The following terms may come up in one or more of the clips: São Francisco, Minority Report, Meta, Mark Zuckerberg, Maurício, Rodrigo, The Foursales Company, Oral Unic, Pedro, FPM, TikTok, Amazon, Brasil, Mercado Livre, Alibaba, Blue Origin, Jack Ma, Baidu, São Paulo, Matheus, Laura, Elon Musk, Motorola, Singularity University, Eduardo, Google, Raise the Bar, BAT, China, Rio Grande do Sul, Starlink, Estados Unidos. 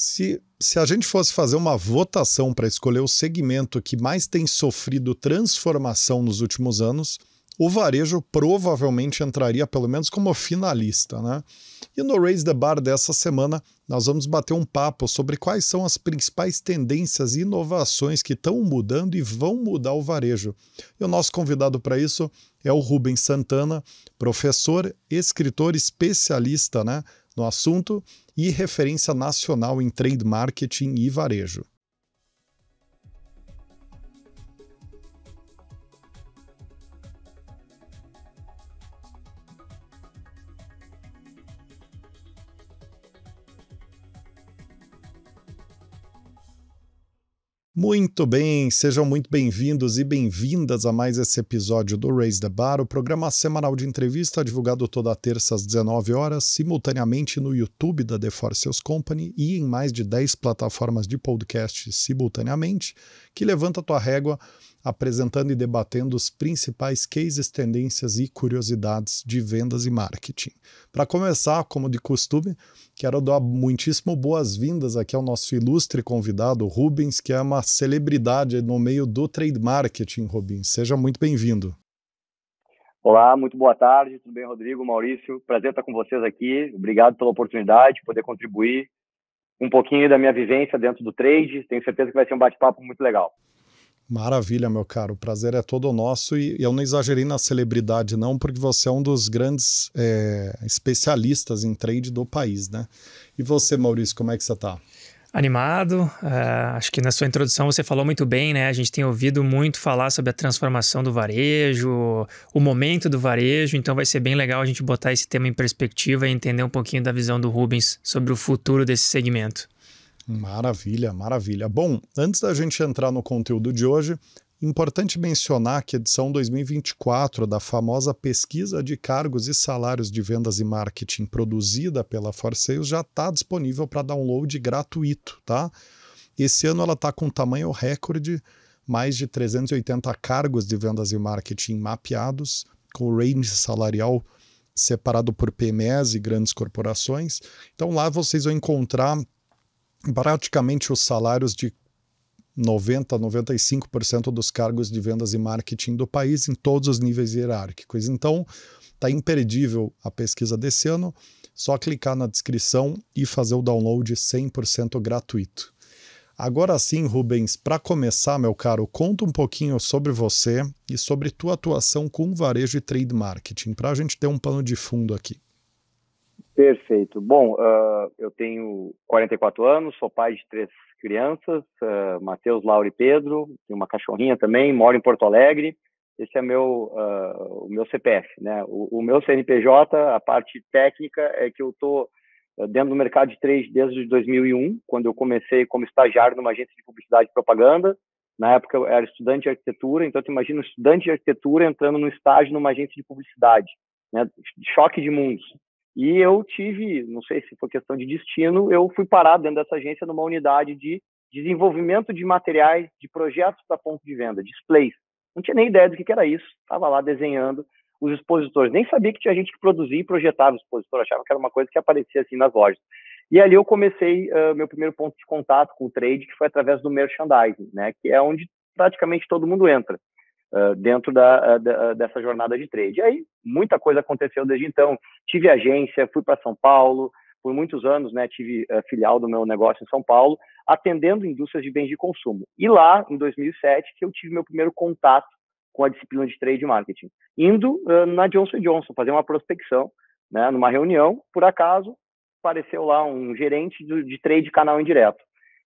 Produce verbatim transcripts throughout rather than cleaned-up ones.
Se, se a gente fosse fazer uma votação para escolher o segmento que mais tem sofrido transformação nos últimos anos, o varejo provavelmente entraria pelo menos como finalista, né? E no Raise the Bar dessa semana, nós vamos bater um papo sobre quais são as principais tendências e inovações que estão mudando e vão mudar o varejo. E o nosso convidado para isso é o Rubens Sant'Anna, professor, escritor, especialista, né, no assunto e referência nacional em trade marketing e varejo. Muito bem, sejam muito bem-vindos e bem-vindas a mais esse episódio do Raise the Bar, o programa semanal de entrevista divulgado toda terça às dezenove horas, simultaneamente no YouTube da The Foursales Company e em mais de dez plataformas de podcast simultaneamente, que levanta a tua régua apresentando e debatendo os principais cases, tendências e curiosidades de vendas e marketing. Para começar, como de costume, quero dar muitíssimo boas-vindas aqui ao nosso ilustre convidado, Rubens, que é uma celebridade no meio do trade marketing. Rubens, seja muito bem-vindo. Olá, muito boa tarde. Tudo bem, Rodrigo, Maurício? Prazer estar com vocês aqui. Obrigado pela oportunidade de poder contribuir um pouquinho da minha vivência dentro do trade. Tenho certeza que vai ser um bate-papo muito legal. Maravilha, meu caro. O prazer é todo nosso e eu não exagerei na celebridade não, porque você é um dos grandes é, especialistas em trade do país, né? E você, Maurício, como é que você tá? Animado. Uh, acho que na sua introdução você falou muito bem, né? A gente tem ouvido muito falar sobre a transformação do varejo, o momento do varejo, então vai ser bem legal a gente botar esse tema em perspectiva e entender um pouquinho da visão do Rubens sobre o futuro desse segmento. Maravilha, maravilha. Bom, antes da gente entrar no conteúdo de hoje, importante mencionar que a edição dois mil e vinte e quatro da famosa pesquisa de cargos e salários de vendas e marketing produzida pela Foursales já está disponível para download gratuito, tá? Esse ano ela está com tamanho recorde, mais de trezentos e oitenta cargos de vendas e marketing mapeados, com range salarial separado por P M Es e grandes corporações. Então lá vocês vão encontrar praticamente os salários de noventa, noventa e cinco por cento dos cargos de vendas e marketing do país em todos os níveis hierárquicos. Então, está imperdível a pesquisa desse ano, só clicar na descrição e fazer o download cem por cento gratuito. Agora sim, Rubens, para começar, meu caro, conta um pouquinho sobre você e sobre tua atuação com varejo e trade marketing, para a gente ter um pano de fundo aqui. Perfeito. Bom, uh, eu tenho quarenta e quatro anos, sou pai de três crianças, uh, Matheus, Laura e Pedro, tenho uma cachorrinha também, moro em Porto Alegre. Esse é meu, uh, o meu C P F, né? O, o meu C N P J, a parte técnica, é que eu estou dentro do mercado de trade desde dois mil e um, quando eu comecei como estagiário numa agência de publicidade e propaganda. Na época eu era estudante de arquitetura, então tu imagina um estudante de arquitetura entrando num estágio numa agência de publicidade, né? Choque de mundos. E eu tive, não sei se foi questão de destino, eu fui parar dentro dessa agência numa unidade de desenvolvimento de materiais, de projetos para ponto de venda, displays. Não tinha nem ideia do que era isso. Estava lá desenhando os expositores. Nem sabia que tinha gente que produzia e projetava o expositor. Achava que era uma coisa que aparecia assim nas lojas. E ali eu comecei uh, meu primeiro ponto de contato com o trade, que foi através do merchandising, né? Que é onde praticamente todo mundo entra Uh, dentro da, uh, da, uh, dessa jornada de trade. E aí, muita coisa aconteceu desde então. Tive agência, fui para São Paulo, por muitos anos, né, tive uh, filial do meu negócio em São Paulo, atendendo indústrias de bens de consumo. E lá, em dois mil e sete, que eu tive meu primeiro contato com a disciplina de trade marketing, indo uh, na Johnson and Johnson, fazer uma prospecção, né, numa reunião, por acaso, apareceu lá um gerente do, de trade canal indireto.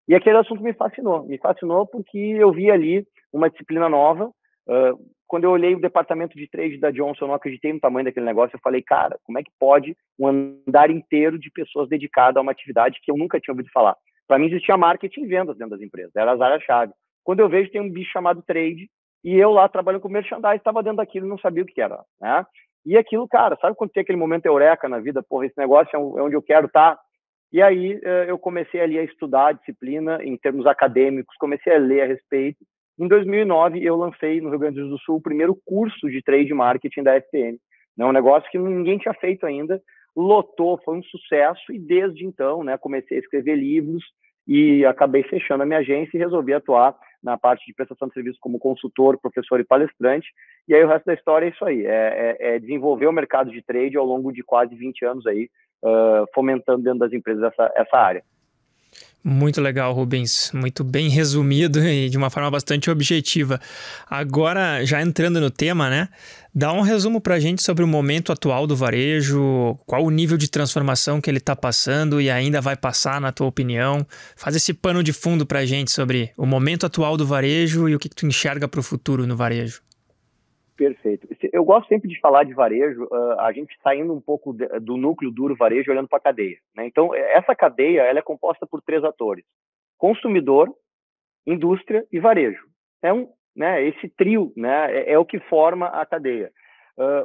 E aquele assunto me fascinou, me fascinou porque eu vi ali uma disciplina nova. Uh, quando eu olhei o departamento de trade da Johnson, eu não acreditei no tamanho daquele negócio. Eu falei, cara, como é que pode um andar inteiro de pessoas dedicadas a uma atividade que eu nunca tinha ouvido falar? Para mim existia marketing e vendas dentro das empresas, eram as áreas-chave. Quando eu vejo, tem um bicho chamado trade, e eu lá trabalhando com merchandising, estava dentro daquilo e não sabia o que era, né? E aquilo, cara, sabe quando tem aquele momento eureka na vida? Porra, esse negócio é onde eu quero estar. E aí uh, eu comecei ali a estudar a disciplina em termos acadêmicos, comecei a ler a respeito. Em dois mil e nove, eu lancei no Rio Grande do Sul o primeiro curso de trade marketing da F P M. É um negócio que ninguém tinha feito ainda. lotou, foi um sucesso, e desde então, né, comecei a escrever livros e acabei fechando a minha agência e resolvi atuar na parte de prestação de serviços como consultor, professor e palestrante, e aí o resto da história é isso aí, é, é, é desenvolver o mercado de trade ao longo de quase vinte anos aí, uh, fomentando dentro das empresas essa, essa área. Muito legal, Rubens. Muito bem resumido e de uma forma bastante objetiva. Agora, já entrando no tema, né? Dá um resumo para a gente sobre o momento atual do varejo, qual o nível de transformação que ele está passando e ainda vai passar, na tua opinião. Faz esse pano de fundo para a gente sobre o momento atual do varejo e o que, que tu enxerga para o futuro no varejo. Perfeito. Eu gosto sempre de falar de varejo, a gente saindo um pouco do núcleo duro varejo olhando para a cadeia, né? Então, essa cadeia ela é composta por três atores: consumidor, indústria e varejo. É um, né, esse trio, né, é o que forma a cadeia.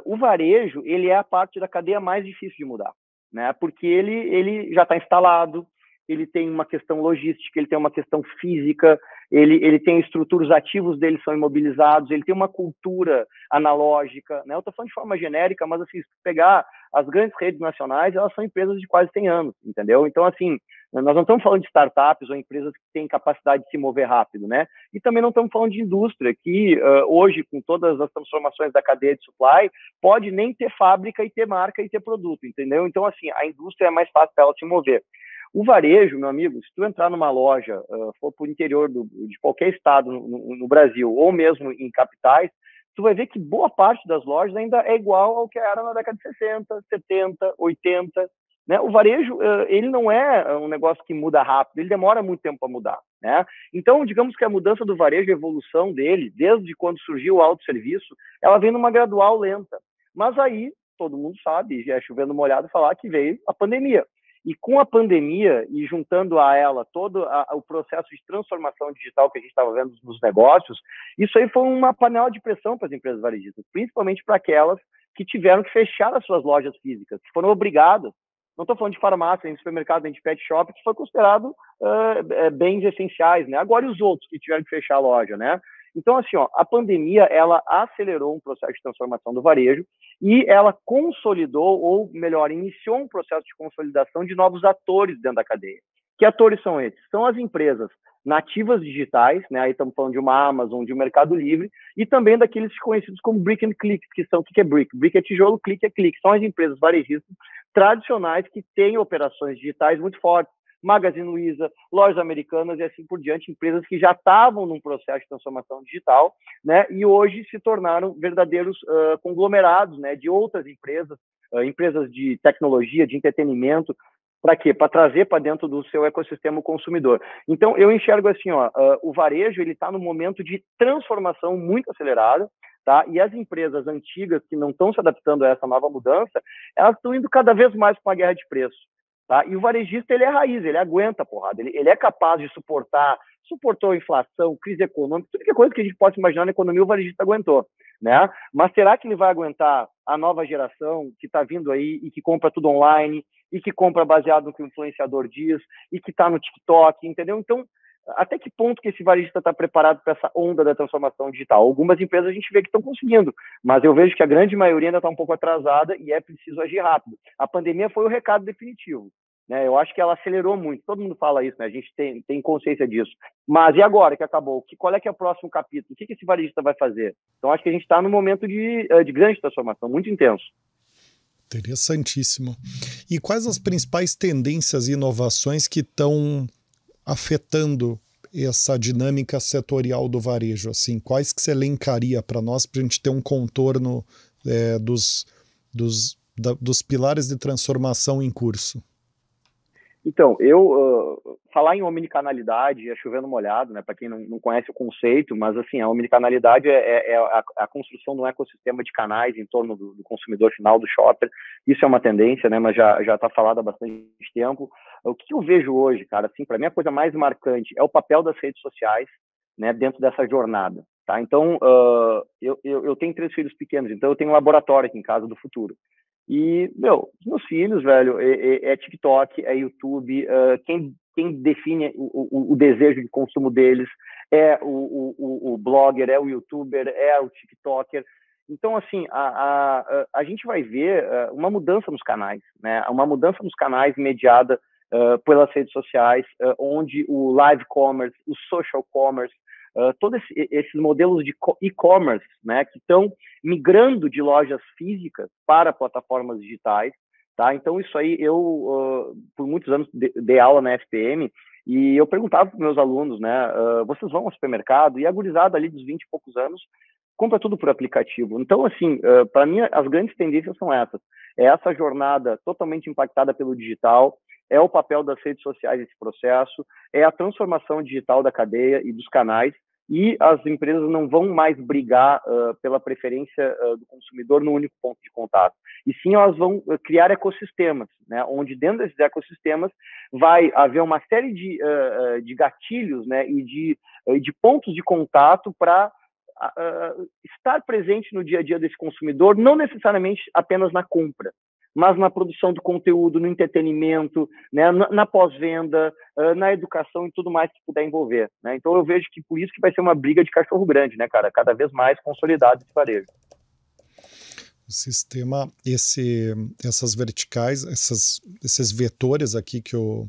O varejo ele é a parte da cadeia mais difícil de mudar, né? Porque ele, ele já está instalado, ele tem uma questão logística, ele tem uma questão física, ele, ele tem estruturas, ativos dele são imobilizados, ele tem uma cultura analógica, né? Eu estou falando de forma genérica, mas assim, se pegar as grandes redes nacionais, elas são empresas de quase cem anos, entendeu? Então, assim, nós não estamos falando de startups ou empresas que têm capacidade de se mover rápido, né? E também não estamos falando de indústria, que uh, hoje, com todas as transformações da cadeia de supply, pode nem ter fábrica e ter marca e ter produto, entendeu? Então, assim, a indústria é mais fácil para ela se mover. O varejo, meu amigo, se tu entrar numa loja, uh, for para o interior do, de qualquer estado no, no Brasil, ou mesmo em capitais, tu vai ver que boa parte das lojas ainda é igual ao que era na década de sessenta, setenta, oitenta. Né? O varejo, uh, ele não é um negócio que muda rápido, ele demora muito tempo para mudar, né? Então, digamos que a mudança do varejo, a evolução dele, desde quando surgiu o autosserviço, ela vem numa gradual lenta. Mas aí, todo mundo sabe, já é chovendo molhado, falar que veio a pandemia. E com a pandemia, e juntando a ela todo a, o processo de transformação digital que a gente estava vendo nos negócios, isso aí foi uma panela de pressão para as empresas varejistas, principalmente para aquelas que tiveram que fechar as suas lojas físicas, que foram obrigadas, não estou falando de farmácia, nem de supermercado, nem de pet shop, que foi considerado uh, bens essenciais, né? Agora e os outros que tiveram que fechar a loja, né? Então, assim, ó, a pandemia, ela acelerou um processo de transformação do varejo e ela consolidou, ou melhor, iniciou um processo de consolidação de novos atores dentro da cadeia. Que atores são esses? São as empresas nativas digitais, né? Aí estamos falando de uma Amazon, de um Mercado Livre, e também daqueles conhecidos como brick and click, que são o que é brick? Brick é tijolo, click é click. São as empresas varejistas tradicionais que têm operações digitais muito fortes. Magazine Luiza, Lojas Americanas e assim por diante, empresas que já estavam num processo de transformação digital, né? E hoje se tornaram verdadeiros uh, conglomerados, né? De outras empresas, uh, empresas de tecnologia, de entretenimento, para quê? Para trazer para dentro do seu ecossistema o consumidor. Então eu enxergo assim, ó, uh, o varejo ele está num momento de transformação muito acelerada, tá? E as empresas antigas que não estão se adaptando a essa nova mudança, elas estão indo cada vez mais para uma guerra de preço. Tá? E o varejista, ele é raiz, ele aguenta a porrada, ele, ele é capaz de suportar, suportou inflação, crise econômica, tudo que é coisa que a gente pode imaginar na economia, o varejista aguentou, né? Mas será que ele vai aguentar a nova geração que está vindo aí e que compra tudo online, e que compra baseado no que o influenciador diz, e que está no TikTok, entendeu? Então, até que ponto que esse varejista está preparado para essa onda da transformação digital? Algumas empresas a gente vê que estão conseguindo, mas eu vejo que a grande maioria ainda está um pouco atrasada e é preciso agir rápido. A pandemia foi o recado definitivo, né? Eu acho que ela acelerou muito, todo mundo fala isso, né? A gente tem, tem consciência disso. Mas e agora que acabou? Que, qual é que é o próximo capítulo? O que, que esse varejista vai fazer? Então acho que a gente está num momento de, de grande transformação, muito intenso. Interessantíssimo. E quais as principais tendências e inovações que estão afetando essa dinâmica setorial do varejo, assim, quais que você elencaria para nós, para a gente ter um contorno é, dos, dos, da, dos pilares de transformação em curso? Então, eu uh, falar em omnicanalidade é chovendo molhado, né? Para quem não, não conhece o conceito, mas assim, a omnicanalidade é, é a, a construção de um ecossistema de canais em torno do, do consumidor final, do shopper. Isso é uma tendência, né? Mas já já está falado há bastante tempo. O que eu vejo hoje, cara, assim, para mim a coisa mais marcante é o papel das redes sociais, né, dentro dessa jornada. Tá? Então, uh, eu, eu, eu tenho três filhos pequenos, então eu tenho um laboratório aqui em casa do futuro. E, meu, meus filhos, velho, é, é TikTok, é YouTube, uh, quem, quem define o, o, o desejo de consumo deles é o, o, o blogger, é o youtuber, é o tiktoker. Então, assim, a, a, a gente vai ver uma mudança nos canais, né? Uma mudança nos canais mediada uh, pelas redes sociais, uh, onde o live commerce, o social commerce, uh, todos esse, esses modelos de e-commerce, né, que estão migrando de lojas físicas para plataformas digitais, tá? Então, isso aí, eu, uh, por muitos anos, de, dei aula na F P M, e eu perguntava para os meus alunos, né, uh, vocês vão ao supermercado? E a gurizada ali dos vinte e poucos anos compra tudo por aplicativo. Então, assim, uh, para mim, as grandes tendências são essas. É essa jornada totalmente impactada pelo digital, é o papel das redes sociais nesse processo, é a transformação digital da cadeia e dos canais, e as empresas não vão mais brigar uh, pela preferência uh, do consumidor no único ponto de contato. E sim, elas vão criar ecossistemas, né, onde dentro desses ecossistemas vai haver uma série de, uh, de gatilhos, né, e de, uh, de pontos de contato para Uh, estar presente no dia a dia desse consumidor, não necessariamente apenas na compra, mas na produção do conteúdo, no entretenimento, né, na, na pós-venda, uh, na educação e tudo mais que puder envolver, né? Então eu vejo que por isso que vai ser uma briga de cachorro grande, né, cara? Cada vez mais consolidado esse varejo. O sistema, esse, essas verticais, essas, esses vetores aqui que o,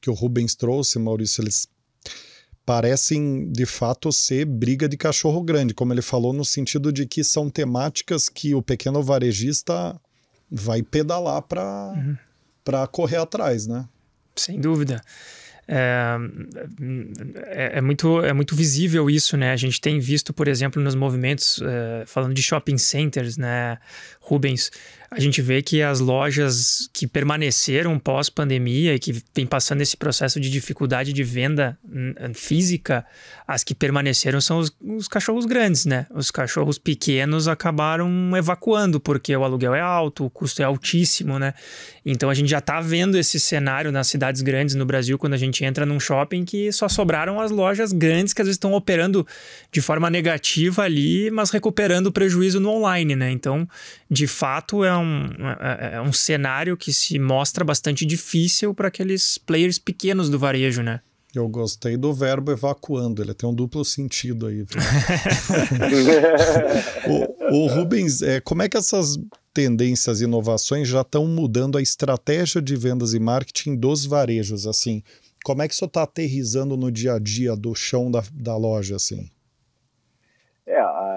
que o Rubens trouxe, Maurício, eles parecem, de fato, ser briga de cachorro grande, como ele falou, no sentido de que são temáticas que o pequeno varejista vai pedalar para uhum. para correr atrás, né? Sem dúvida. É, é, é, muito, é muito visível isso, né? A gente tem visto, por exemplo, nos movimentos, é, falando de shopping centers, né, Rubens, a gente vê que as lojas que permaneceram pós-pandemia e que vem passando esse processo de dificuldade de venda física, as que permaneceram são os, os cachorros grandes, né? Os cachorros pequenos acabaram evacuando porque o aluguel é alto, o custo é altíssimo, né? Então a gente já tá vendo esse cenário nas cidades grandes no Brasil, quando a gente entra num shopping que só sobraram as lojas grandes que às vezes estão operando de forma negativa ali, mas recuperando o prejuízo no online, né? Então, de fato, é um Um, é um cenário que se mostra bastante difícil para aqueles players pequenos do varejo, né? Eu gostei do verbo evacuando, ele tem um duplo sentido aí. o, o Rubens, é, como é que essas tendências e inovações já estão mudando a estratégia de vendas e marketing dos varejos, assim? Como é que isso está aterrizando no dia a dia do chão da, da loja, assim? É, a...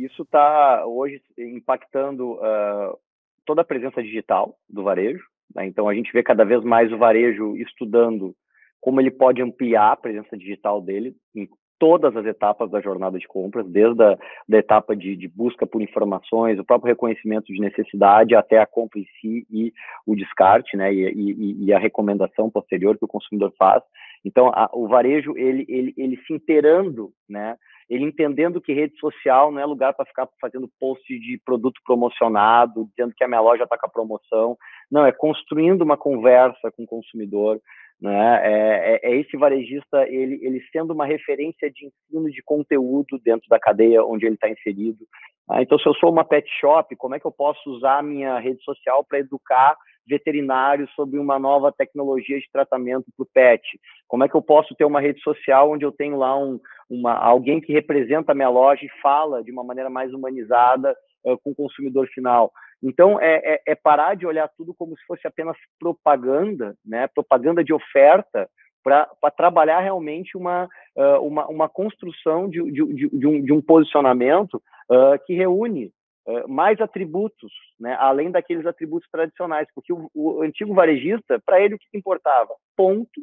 Isso está hoje impactando uh, toda a presença digital do varejo, né? Então, a gente vê cada vez mais o varejo estudando como ele pode ampliar a presença digital dele em todas as etapas da jornada de compras, desde a da etapa de, de busca por informações, o próprio reconhecimento de necessidade, até a compra em si e o descarte, né? e, e, e a recomendação posterior que o consumidor faz. Então, a, o varejo, ele, ele, ele se inteirando, né? Ele entendendo que rede social não é lugar para ficar fazendo post de produto promocionado, dizendo que a minha loja está com a promoção. Não, é construindo uma conversa com o consumidor, né? É, é, é esse varejista, ele, ele sendo uma referência de ensino de conteúdo dentro da cadeia onde ele está inserido. Ah, então, se eu sou uma pet shop, como é que eu posso usar a minha rede social para educar veterinários sobre uma nova tecnologia de tratamento para o pet? Como é que eu posso ter uma rede social onde eu tenho lá um, uma, alguém que representa a minha loja e fala de uma maneira mais humanizada uh, com o consumidor final? Então, é, é, é parar de olhar tudo como se fosse apenas propaganda, né? Propaganda de oferta, para trabalhar realmente uma, uh, uma, uma construção de, de, de, um, de um posicionamento uh, que reúne uh, mais atributos, né, além daqueles atributos tradicionais, porque o, o antigo varejista, para ele o que importava? Ponto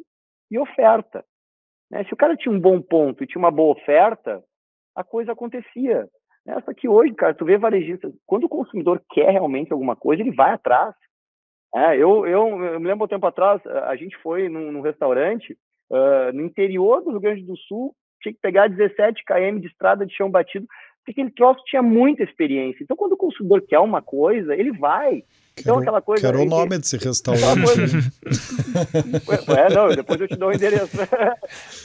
e oferta, né? Se o cara tinha um bom ponto e tinha uma boa oferta, a coisa acontecia, né? Só que hoje, cara, tu vê varejista, quando o consumidor quer realmente alguma coisa, ele vai atrás. É, eu, eu, eu me lembro um tempo atrás, a gente foi num, num restaurante uh, no interior do Rio Grande do Sul, tinha que pegar dezessete quilômetros de estrada de chão batido, porque aquele troço tinha muita experiência. Então, quando o consumidor quer uma coisa, ele vai. Então, quero, aquela coisa... Quero aí, o nome que, desse restaurante. Coisa... é, não, depois eu te dou o endereço.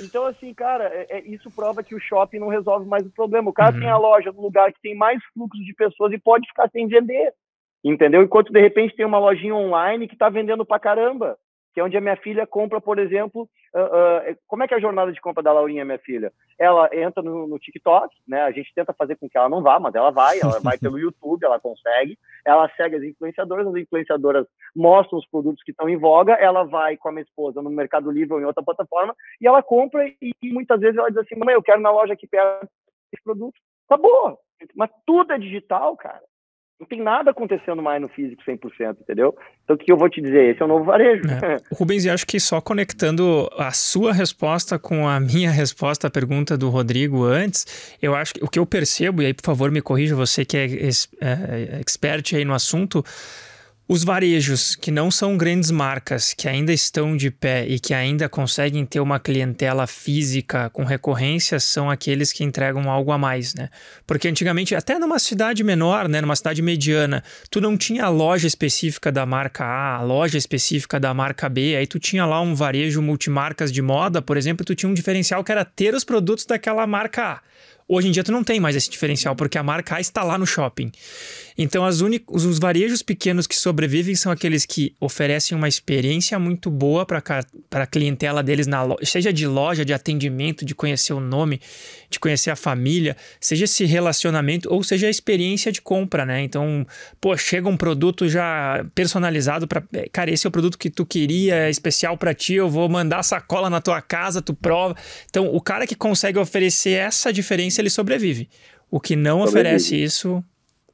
Então, assim, cara, é, é, isso prova que o shopping não resolve mais o problema. O cara uhum. tem a loja no lugar que tem mais fluxo de pessoas e pode ficar sem vender. Entendeu? Enquanto, de repente, tem uma lojinha online que está vendendo pra caramba. que é onde a minha filha compra, por exemplo, uh, uh, como é que é a jornada de compra da Laurinha, minha filha? Ela entra no, no TikTok, né? A gente tenta fazer com que ela não vá, mas ela vai, ela vai pelo YouTube, ela consegue, ela segue as influenciadoras, as influenciadoras mostram os produtos que estão em voga, ela vai com a minha esposa no Mercado Livre ou em outra plataforma, e ela compra e, e muitas vezes ela diz assim, mamãe, eu quero na loja aqui perto esse produto. Tá boa, mas tudo é digital, cara. Não tem nada acontecendo mais no físico cem por cento, entendeu? Então, o que eu vou te dizer? Esse é o novo varejo. É. Rubens, eu acho que só conectando a sua resposta com a minha resposta à pergunta do Rodrigo antes, eu acho que o que eu percebo, e aí, por favor, me corrija você que é, é expert aí no assunto, os varejos que não são grandes marcas, que ainda estão de pé e que ainda conseguem ter uma clientela física com recorrência, são aqueles que entregam algo a mais, né? Porque antigamente, até numa cidade menor, né, numa cidade mediana, tu não tinha a loja específica da marca A, a loja específica da marca B, aí tu tinha lá um varejo multimarcas de moda, por exemplo, tu tinha um diferencial que era ter os produtos daquela marca A. Hoje em dia tu não tem mais esse diferencial, porque a marca A está lá no shopping. Então as únicos, os varejos pequenos que sobrevivem são aqueles que oferecem uma experiência muito boa para a clientela deles, na loja, seja de loja, de atendimento, de conhecer o nome, de conhecer a família, seja esse relacionamento ou seja a experiência de compra, né? Então, pô, chega um produto já personalizado para... Cara, esse é o produto que tu queria, é especial para ti, eu vou mandar a sacola na tua casa, tu prova. Então o cara que consegue oferecer essa diferença, ele sobrevive. O que não sobrevive. Oferece isso,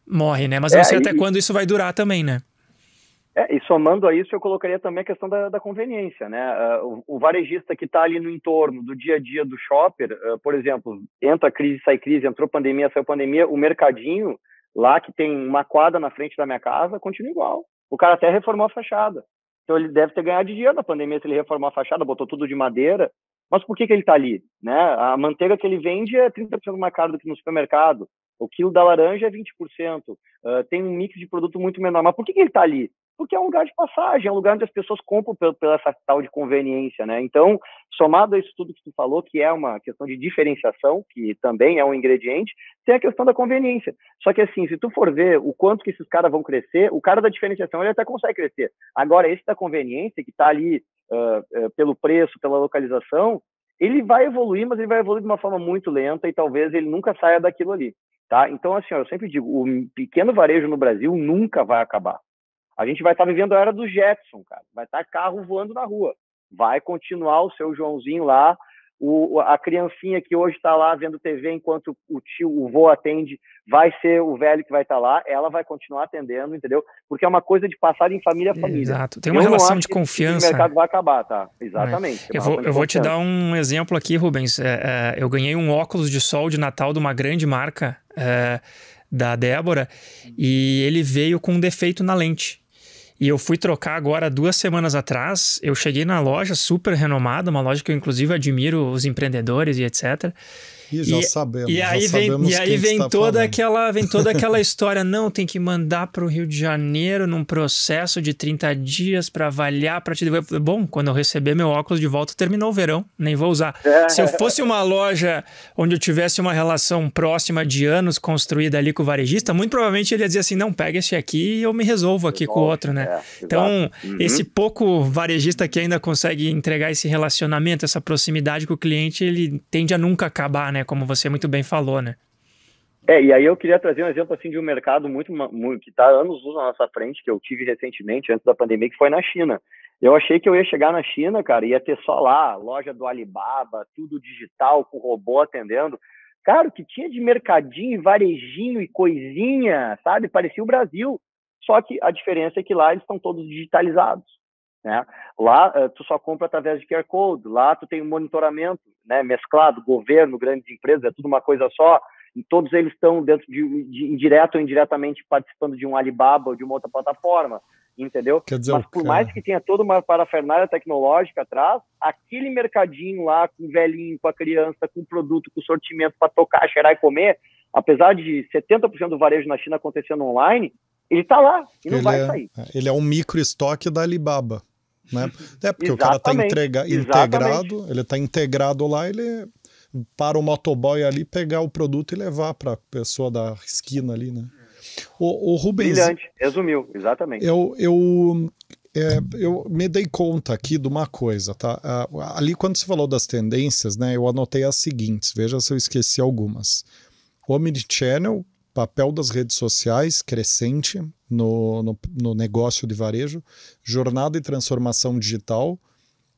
morre, né? Mas é, não sei e, até quando isso vai durar também, né? É, e somando a isso, eu colocaria também a questão da, da conveniência, né? Uh, o, o varejista que está ali no entorno do dia a dia do shopper, uh, por exemplo, entra crise, sai crise, entrou pandemia, saiu pandemia, o mercadinho lá que tem uma quadra na frente da minha casa, continua igual. O cara até reformou a fachada. Então ele deve ter ganhado de dinheiro da pandemia se ele reformou a fachada, botou tudo de madeira. Mas por que que ele está ali, né? A manteiga que ele vende é trinta por cento mais cara do que no supermercado. O quilo da laranja é vinte por cento. Uh, tem um mix de produto muito menor. Mas por que que ele está ali? Porque é um lugar de passagem, é um lugar onde as pessoas compram pela, pela essa tal de conveniência, né? Então, somado a isso tudo que tu falou, que é uma questão de diferenciação, que também é um ingrediente, tem a questão da conveniência. Só que assim, se tu for ver o quanto que esses caras vão crescer, o cara da diferenciação ele até consegue crescer. Agora, esse da conveniência, que está ali uh, uh, pelo preço, pela localização, ele vai evoluir, mas ele vai evoluir de uma forma muito lenta e talvez ele nunca saia daquilo ali, tá? Então, assim, ó, eu sempre digo, o pequeno varejo no Brasil nunca vai acabar. A gente vai estar vivendo a era do Jetson, cara. Vai estar carro voando na rua. Vai continuar o seu Joãozinho lá, o, a criancinha que hoje está lá vendo T V enquanto o tio, o vô atende, vai ser o velho que vai estar lá, ela vai continuar atendendo, entendeu? Porque é uma coisa de passar em família a família. Exato. Tem uma eu relação de confiança. O mercado vai acabar, tá? Exatamente. É. Eu, vou, eu vou te dar um exemplo aqui, Rubens. É, é, eu ganhei um óculos de sol de Natal de uma grande marca é, da Débora e ele veio com um defeito na lente. E eu fui trocar agora, duas semanas atrás, eu cheguei na loja super renomada, uma loja que eu inclusive admiro os empreendedores e et cetera. E já e, sabemos, e aí já vem, sabemos e aí vem toda, aquela, vem toda aquela história, não, tem que mandar para o Rio de Janeiro num processo de trinta dias para avaliar, para te devolver. Bom, quando eu receber meu óculos de volta, terminou o verão, nem vou usar. Se eu fosse uma loja onde eu tivesse uma relação próxima de anos construída ali com o varejista, muito provavelmente ele ia dizer assim, não, pega esse aqui e eu me resolvo aqui com o outro, né? Então, uhum. esse pouco varejista que ainda consegue entregar esse relacionamento, essa proximidade com o cliente, ele tende a nunca acabar, né? Como você muito bem falou, né? É, e aí eu queria trazer um exemplo assim de um mercado muito, muito que está anos luz na nossa frente, que eu tive recentemente, antes da pandemia, que foi na China. Eu achei que eu ia chegar na China, cara, ia ter só lá, loja do Alibaba, tudo digital, com robô atendendo. Cara, o que tinha de mercadinho, varejinho e coisinha, sabe? Parecia o Brasil. Só que a diferença é que lá eles estão todos digitalizados, né? Lá tu só compra através de Q R Code, lá tu tem um monitoramento, né, mesclado, governo, grandes empresas, é tudo uma coisa só, e todos eles estão dentro de, de direto ou indiretamente participando de um Alibaba ou de uma outra plataforma, entendeu? Quer dizer, mas por cara... mais que tenha toda uma parafernália tecnológica atrás, aquele mercadinho lá com o velhinho, com a criança, com o produto, com o sortimento para tocar, cheirar e comer, apesar de setenta por cento do varejo na China acontecendo online, ele está lá e não ele vai é, sair. Ele é um micro estoque da Alibaba. Né? É porque exatamente, o cara está integra integrado, ele está integrado lá, ele para o motoboy ali, pegar o produto e levar para a pessoa da esquina ali, né? O, o Rubens... Brilhante, resumiu, exatamente. Eu, eu, É, eu me dei conta aqui de uma coisa, tá? Ali, quando você falou das tendências, né? Eu anotei as seguintes, veja se eu esqueci algumas. Omnichannel, papel das redes sociais, crescente no, no, no negócio de varejo, jornada e transformação digital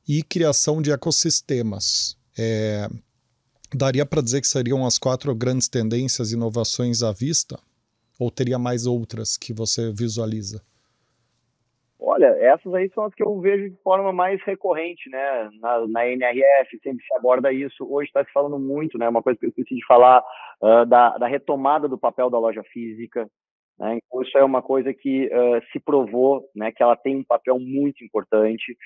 e criação de ecossistemas. É, daria para dizer que seriam as quatro grandes tendências e inovações à vista? Ou teria mais outras que você visualiza? Olha, essas aí são as que eu vejo de forma mais recorrente, né? Na, na N R F sempre se aborda isso. Hoje está se falando muito, né? Uma coisa que eu esqueci de falar, uh, da, da retomada do papel da loja física, né? Então, isso é uma coisa que uh, se provou, né? Que ela tem um papel muito importante.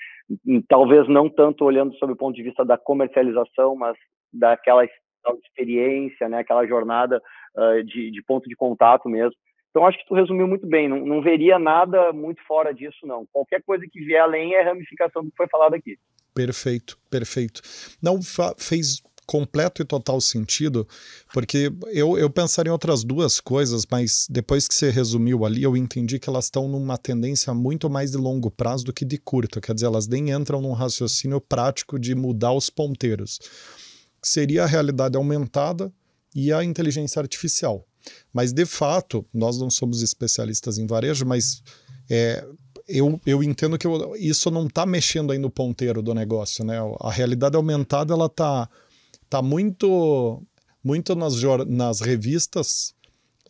E, talvez não tanto olhando sob o ponto de vista da comercialização, mas daquela experiência, né? Aquela jornada uh, de, de ponto de contato mesmo. Então, acho que tu resumiu muito bem. Não, não veria nada muito fora disso, não. Qualquer coisa que vier além é ramificação do que foi falado aqui. Perfeito, perfeito. Não fez completo e total sentido, porque eu, eu pensaria em outras duas coisas, mas depois que você resumiu ali, eu entendi que elas estão numa tendência muito mais de longo prazo do que de curto. Quer dizer, elas nem entram num raciocínio prático de mudar os ponteiros. Seria a realidade aumentada e a inteligência artificial. Mas, de fato, nós não somos especialistas em varejo, mas é, eu, eu entendo que eu, isso não está mexendo aí no ponteiro do negócio, né? A realidade aumentada, ela está tá muito, muito nas, nas revistas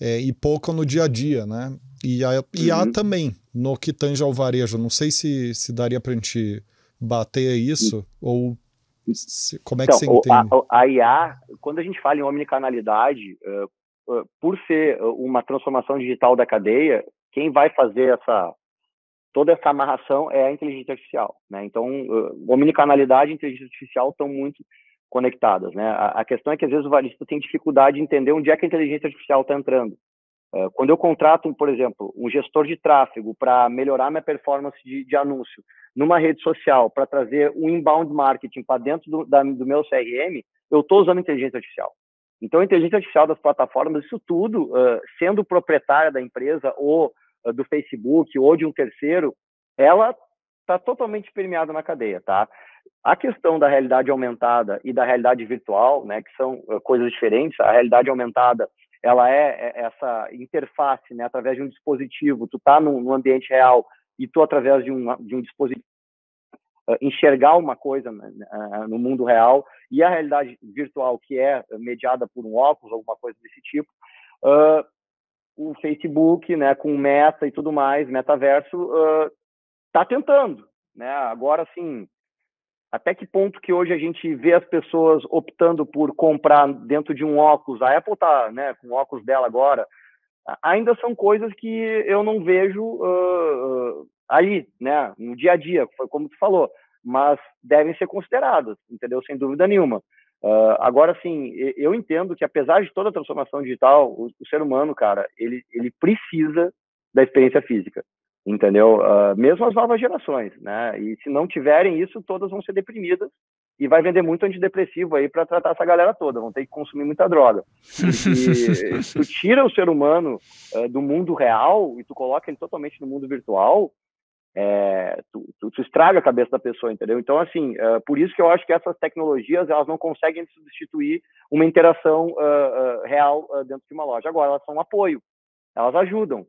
é, e pouco no dia a dia, né? E a, e uhum. há também no que tange ao varejo. Não sei se, se daria para a gente bater isso uhum. ou... Como é então, que você entende? A, a I A, quando a gente fala em omnicanalidade... Uh, por ser uma transformação digital da cadeia, quem vai fazer essa toda essa amarração é a inteligência artificial, né? Então, omnicanalidade e inteligência artificial estão muito conectadas, né? A, a questão é que, às vezes, o varejista tem dificuldade de entender onde é que a inteligência artificial está entrando. Uh, quando eu contrato, por exemplo, um gestor de tráfego para melhorar minha performance de, de anúncio numa rede social, para trazer o inbound marketing para dentro do, da, do meu C R M, eu estou usando inteligência artificial. Então, a inteligência artificial das plataformas, isso tudo, uh, sendo proprietária da empresa ou uh, do Facebook ou de um terceiro, ela está totalmente permeada na cadeia, tá? A questão da realidade aumentada e da realidade virtual, né, que são uh, coisas diferentes. A realidade aumentada, ela é, é essa interface, né, através de um dispositivo. Tu tá num, num ambiente real e tu, através de um, de um dispositivo, enxergar uma coisa no mundo real, e a realidade virtual, que é mediada por um óculos, alguma coisa desse tipo. Uh, o Facebook, né, com Meta e tudo mais, metaverso, está uh, tentando, né? Agora, assim, até que ponto que hoje a gente vê as pessoas optando por comprar dentro de um óculos? A Apple está, né, com o óculos dela agora. Ainda são coisas que eu não vejo uh, uh, ali, né, no dia a dia, foi como tu falou, mas devem ser consideradas, entendeu? Sem dúvida nenhuma. Uh, agora, sim, eu entendo que, apesar de toda a transformação digital, o, o ser humano, cara, ele, ele precisa da experiência física, entendeu? Uh, mesmo as novas gerações, né? E se não tiverem isso, todas vão ser deprimidas. E vai vender muito antidepressivo aí para tratar essa galera toda. Vão ter que consumir muita droga. E tu tira o ser humano uh, do mundo real e tu coloca ele totalmente no mundo virtual, é, tu, tu, tu estraga a cabeça da pessoa, entendeu? Então, assim, uh, por isso que eu acho que essas tecnologias, elas não conseguem substituir uma interação uh, uh, real uh, dentro de uma loja. Agora, elas são um apoio. Elas ajudam.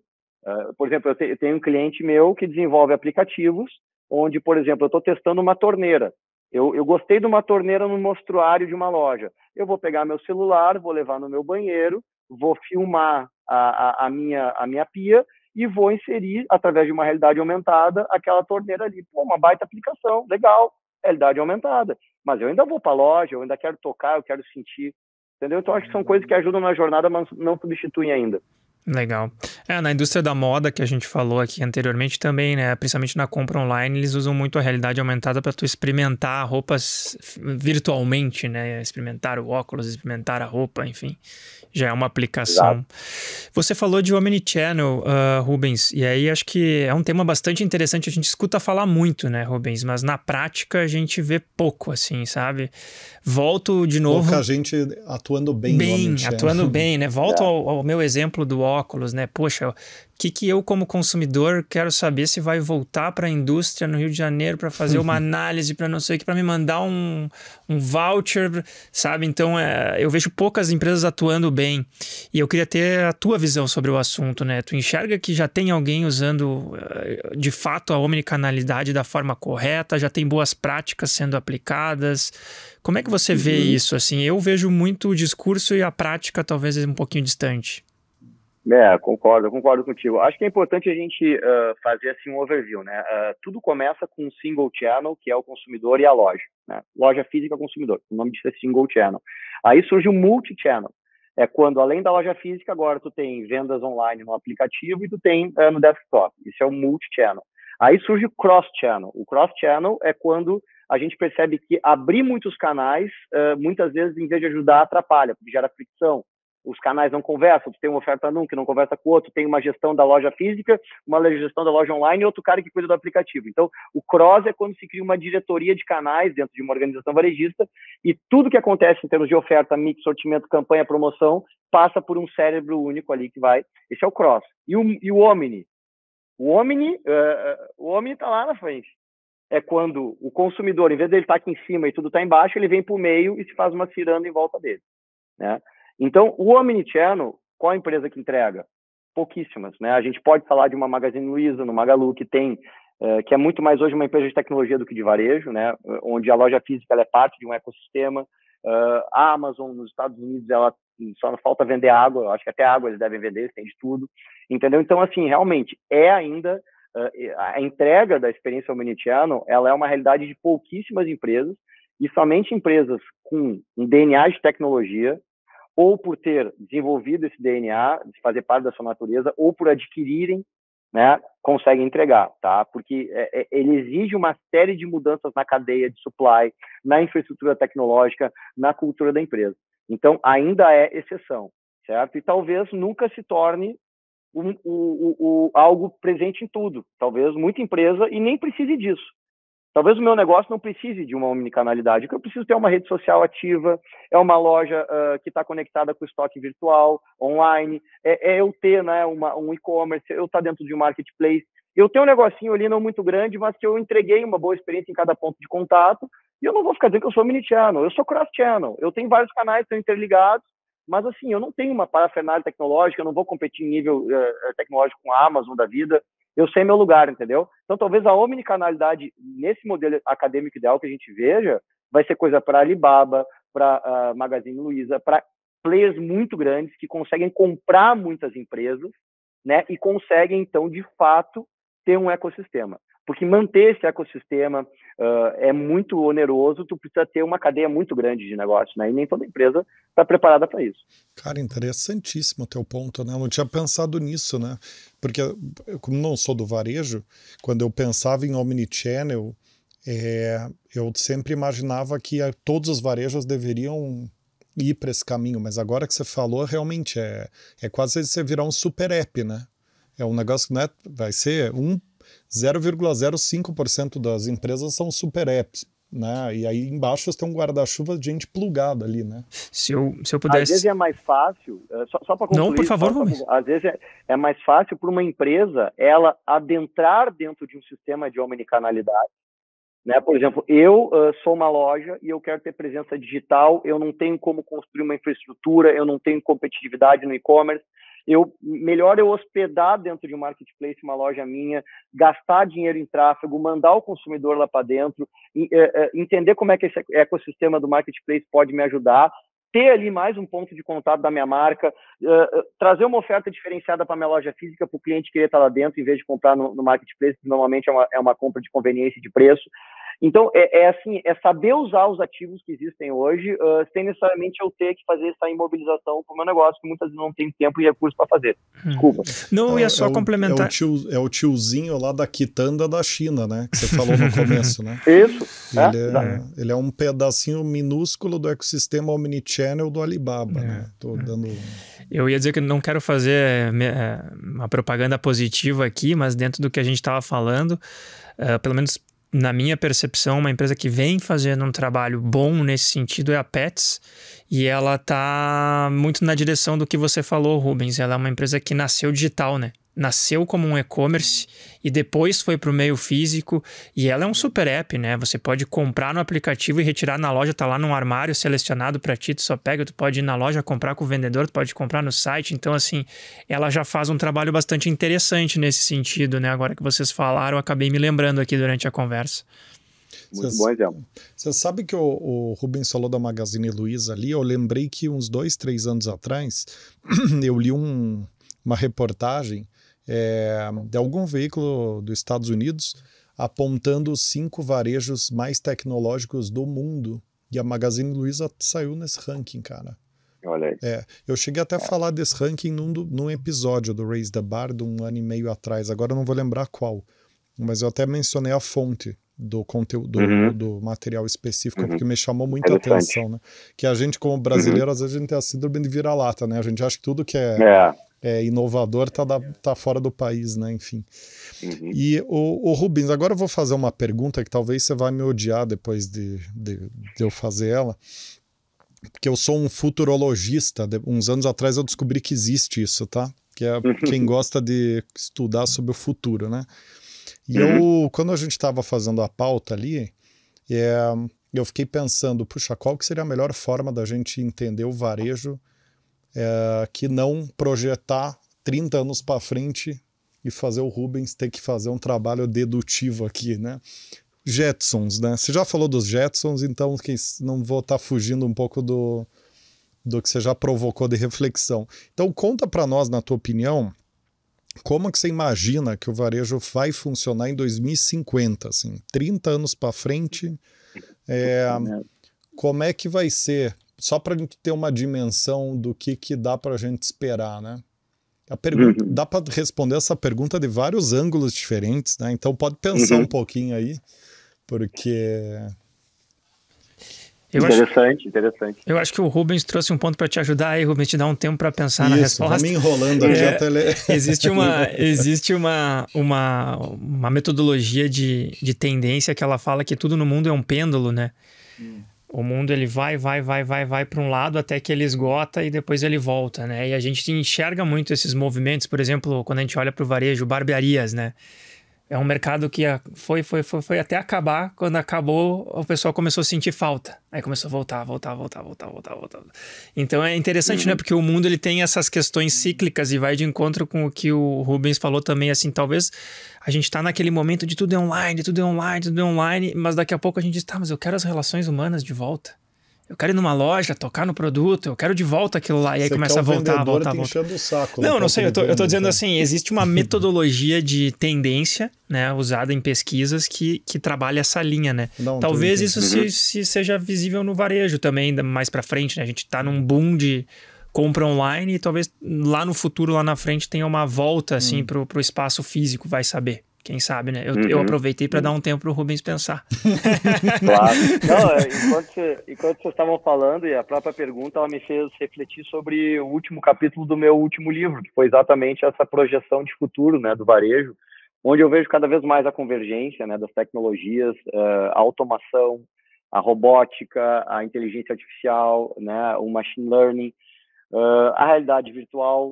Uh, por exemplo, eu, te, eu tenho um cliente meu que desenvolve aplicativos onde, por exemplo, eu estou testando uma torneira. Eu, eu gostei de uma torneira no mostruário de uma loja. Eu vou pegar meu celular, vou levar no meu banheiro, vou filmar a, a, a, minha, a minha pia e vou inserir, através de uma realidade aumentada, aquela torneira ali. Pô, uma baita aplicação, legal, realidade aumentada. Mas eu ainda vou para a loja, eu ainda quero tocar, eu quero sentir, entendeu? Então, acho que são coisas que ajudam na jornada, mas não substituem ainda. Legal. É, na indústria da moda, que a gente falou aqui anteriormente também, né? Principalmente na compra online, eles usam muito a realidade aumentada para tu experimentar roupas virtualmente, né? Experimentar o óculos, experimentar a roupa, enfim. Já é uma aplicação. Exato. Você falou de Omnichannel, uh, Rubens, e aí acho que é um tema bastante interessante. A gente escuta falar muito, né, Rubens? Mas na prática a gente vê pouco, assim, sabe? Volto de novo... Pouca gente atuando bem, bem no Omnichannel. Bem, atuando bem, né? Volto é. ao, ao meu exemplo do óculos. óculos, né? Poxa, o que, que eu como consumidor quero saber se vai voltar para a indústria no Rio de Janeiro para fazer uma análise, para não sei o que, para me mandar um, um voucher, sabe? Então, é, eu vejo poucas empresas atuando bem e eu queria ter a tua visão sobre o assunto, né? Tu enxerga que já tem alguém usando, de fato, a omnicanalidade da forma correta, já tem boas práticas sendo aplicadas. Como é que você vê isso? Assim, eu vejo muito o discurso e a prática talvez um pouquinho distante. É, concordo, concordo contigo. Acho que é importante a gente uh, fazer assim um overview, né? Uh, tudo começa com um single channel, que é o consumidor e a loja, né? Loja física, consumidor. O nome disso é single channel. Aí surge o multi-channel. É quando, além da loja física, agora tu tem vendas online no aplicativo e tu tem uh, no desktop. Isso é o multi-channel. Aí surge o cross-channel. O cross-channel é quando a gente percebe que abrir muitos canais, uh, muitas vezes, em vez de ajudar, atrapalha, porque gera fricção. Os canais não conversam, tu tem uma oferta num que não conversa com o outro, tem uma gestão da loja física, uma gestão da loja online e outro cara que cuida do aplicativo. Então, o cross é quando se cria uma diretoria de canais dentro de uma organização varejista e tudo que acontece em termos de oferta, mix, sortimento, campanha, promoção, passa por um cérebro único ali que vai. Esse é o cross. E o, e o omni? O omni uh, está lá na frente. É quando o consumidor, em vez dele estar tá aqui em cima e tudo está embaixo, ele vem para o meio e se faz uma ciranda em volta dele, né? Então, o omnichannel, qual a empresa que entrega? Pouquíssimas, né? A gente pode falar de uma Magazine Luiza, no Magalu, que tem, eh, que é muito mais hoje uma empresa de tecnologia do que de varejo, né? Onde a loja física ela é parte de um ecossistema. Uh, a Amazon, nos Estados Unidos, ela só não falta vender água, eu acho que até água eles devem vender, eles têm de tudo, entendeu? Então, assim, realmente, é ainda, uh, a entrega da experiência omnichannel, ela é uma realidade de pouquíssimas empresas, e somente empresas com um D N A de tecnologia, ou por ter desenvolvido esse D N A, de fazer parte da sua natureza, ou por adquirirem, né, conseguem entregar, tá? Porque ele exige uma série de mudanças na cadeia de supply, na infraestrutura tecnológica, na cultura da empresa. Então, ainda é exceção, certo? E talvez nunca se torne um, um, um, um, algo presente em tudo. Talvez muita empresa, e nem precise disso. Talvez o meu negócio não precise de uma omnicanalidade, o que eu preciso ter é uma rede social ativa, é uma loja uh, que está conectada com o estoque virtual, online, é, é eu ter, né, uma, um e-commerce, eu estar tá dentro de um marketplace, eu tenho um negocinho ali não muito grande, mas que eu entreguei uma boa experiência em cada ponto de contato, e eu não vou ficar dizendo que eu sou mini-channel, eu sou cross-channel, eu tenho vários canais que estão interligados, mas assim, eu não tenho uma parafernália tecnológica, eu não vou competir em nível uh, tecnológico com a Amazon da vida, eu sei meu lugar, entendeu? Então, talvez a omnicanalidade, nesse modelo acadêmico ideal que a gente veja, vai ser coisa para Alibaba, para uh, Magazine Luiza, para players muito grandes que conseguem comprar muitas empresas, né? E conseguem, então, de fato, ter um ecossistema. Porque manter esse ecossistema uh, é muito oneroso, tu precisa ter uma cadeia muito grande de negócio, né? E nem toda empresa está preparada para isso. Cara, interessantíssimo o teu ponto, né? Eu não tinha pensado nisso, né? Porque, eu, como não sou do varejo, quando eu pensava em omnichannel, é, eu sempre imaginava que todos os varejos deveriam ir para esse caminho, mas agora que você falou, realmente é, é quase você virar um super app, né? É um negócio que não é, vai ser um zero vírgula zero cinco por cento das empresas são super apps, né? E aí embaixo tem um guarda-chuva de gente plugada ali, né? Se eu, se eu pudesse... Às vezes é mais fácil... Só, só para concluir... Não, por favor, Gomes. Às vezes é, é mais fácil para uma empresa ela adentrar dentro de um sistema de omnicanalidade, né? Por exemplo, eu uh, sou uma loja e eu quero ter presença digital, eu não tenho como construir uma infraestrutura, eu não tenho competitividade no e-commerce, Eu, melhor eu hospedar dentro de um marketplace uma loja minha, gastar dinheiro em tráfego, mandar o consumidor lá para dentro, entender como é que esse ecossistema do marketplace pode me ajudar, ter ali mais um ponto de contato da minha marca, trazer uma oferta diferenciada para minha loja física, para o cliente querer estar lá dentro, em vez de comprar no marketplace, que normalmente é uma, é uma compra de conveniência e de preço. Então, é, é assim, é saber usar os ativos que existem hoje, uh, sem necessariamente eu ter que fazer essa imobilização para o meu negócio, que muitas vezes não tem tempo e recurso para fazer. Desculpa. Não, é, ia só é complementar. O, é, o tio, é o tiozinho lá da quitanda da China, né? Que você falou no começo, né? Isso. Ele é, é, ele é um pedacinho minúsculo do ecossistema omnichannel do Alibaba, é, né? Tô é. dando... Eu ia dizer que não quero fazer uma propaganda positiva aqui, mas dentro do que a gente estava falando, uh, pelo menos na minha percepção, uma empresa que vem fazendo um trabalho bom nesse sentido é a Pets, e ela tá muito na direção do que você falou, Rubens. Ela é uma empresa que nasceu digital, né? Nasceu como um e-commerce e depois foi para o meio físico, e ela é um super app, né? Você pode comprar no aplicativo e retirar na loja, tá lá num armário selecionado para ti, tu só pega, tu pode ir na loja comprar com o vendedor, tu pode comprar no site. Então, assim, ela já faz um trabalho bastante interessante nesse sentido, né? Agora que vocês falaram, eu acabei me lembrando aqui durante a conversa. Muito Cê bom exemplo. Você sabe que o, o Rubens falou da Magazine Luiza ali, eu lembrei que uns dois, três anos atrás, eu li um, uma reportagem É, de algum veículo dos Estados Unidos apontando os cinco varejos mais tecnológicos do mundo, e a Magazine Luiza saiu nesse ranking, cara. Olha aí. É, eu cheguei até a falar desse ranking num, num episódio do Raise the Bar de um ano e meio atrás, agora eu não vou lembrar qual, mas eu até mencionei a fonte do conteúdo, uhum. do, do material específico, uhum. porque me chamou muita é atenção, né? Que a gente, como brasileiro, uhum. às vezes a gente tem a síndrome de vira-lata, né? A gente acha que tudo que é... é. É, inovador, tá, da, tá fora do país, né? Enfim. Uhum. E, o, o Rubens, agora eu vou fazer uma pergunta que talvez você vai me odiar depois de, de, de eu fazer ela, porque eu sou um futurologista. De, uns anos atrás eu descobri que existe isso, tá? Que é quem gosta de estudar sobre o futuro, né? E uhum. eu, quando a gente tava fazendo a pauta ali, é, eu fiquei pensando, puxa, qual que seria a melhor forma da gente entender o varejo É, que não projetar trinta anos para frente e fazer o Rubens ter que fazer um trabalho dedutivo aqui, né? Jetsons, né? Você já falou dos Jetsons, então que não vou estar tá fugindo um pouco do, do que você já provocou de reflexão. Então conta para nós, na tua opinião, como é que você imagina que o varejo vai funcionar em dois mil e cinquenta, assim, trinta anos para frente, é, como é que vai ser? Só para a gente ter uma dimensão do que, que dá para a gente esperar, né? A pergunta, uhum. dá para responder essa pergunta de vários ângulos diferentes, né? Então pode pensar uhum. um pouquinho aí, porque... Eu interessante, acho, interessante. Eu acho que o Rubens trouxe um ponto para te ajudar aí, Rubens, te dá um tempo para pensar Isso, na resposta. Isso, me enrolando aqui é, até ler. Existe, uma, existe uma, uma, uma metodologia de, de tendência que ela fala que tudo no mundo é um pêndulo, né? Hum. O mundo ele vai, vai, vai, vai, vai para um lado até que ele esgota e depois ele volta, né? E a gente enxerga muito esses movimentos, por exemplo, quando a gente olha para o varejo, barbearias, né? É um mercado que foi, foi, foi, foi até acabar. Quando acabou, o pessoal começou a sentir falta. Aí começou a voltar, voltar, voltar, voltar, voltar, voltar. Então é interessante, uhum. né? Porque o mundo ele tem essas questões cíclicas e vai de encontro com o que o Rubens falou também, assim, talvez... A gente tá naquele momento de tudo é online, tudo é online, tudo é online, mas daqui a pouco a gente diz, tá, mas eu quero as relações humanas de volta. Eu quero ir numa loja, tocar no produto, eu quero de volta aquilo lá. E aí você começa a voltar, voltar, voltar. O saco, não, não sei, eu tô, eu tô dizendo tá? assim, existe uma metodologia de tendência, né, usada em pesquisas que, que trabalha essa linha, né? Não, Talvez isso se, se seja visível no varejo também, mais pra frente, né? A gente tá num boom de... compra online e talvez lá no futuro, lá na frente, tenha uma volta assim, hum. pro, pro espaço físico, vai saber. Quem sabe, né? Eu, uhum. eu aproveitei para uhum. dar um tempo pro Rubens pensar. Claro. Não, enquanto, você, enquanto vocês estavam falando, e a própria pergunta, ela me fez refletir sobre o último capítulo do meu último livro, que foi exatamente essa projeção de futuro, né, do varejo, onde eu vejo cada vez mais a convergência, né, das tecnologias, a automação, a robótica, a inteligência artificial, né, o machine learning, Uh, a realidade virtual